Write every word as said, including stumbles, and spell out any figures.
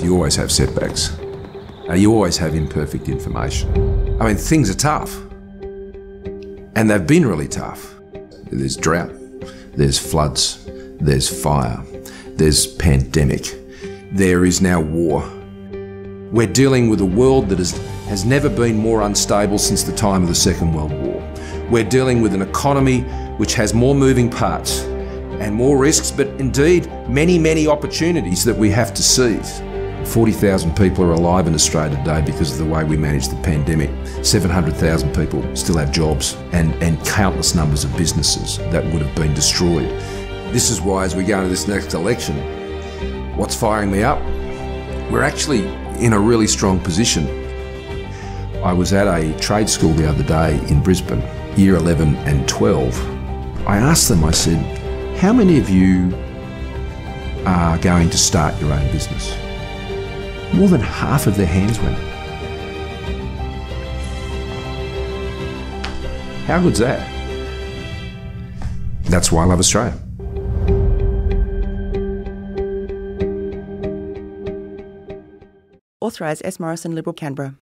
You always have setbacks. Uh, you always have imperfect information. I mean, things are tough. And they've been really tough. There's drought, there's floods, there's fire, there's pandemic, there is now war. We're dealing with a world that is, has never been more unstable since the time of the Second World War. We're dealing with an economy which has more moving parts and more risks, but indeed many, many opportunities that we have to seize. forty thousand people are alive in Australia today because of the way we managed the pandemic. seven hundred thousand people still have jobs and, and countless numbers of businesses that would have been destroyed. This is why, as we go into this next election, what's firing me up? We're actually in a really strong position. I was at a trade school the other day in Brisbane, year eleven and twelve. I asked them, I said, how many of you are going to start your own business? More than half of their hands went. How good's that? That's why I love Australia. Authorised S Morrison, Liberal, Canberra.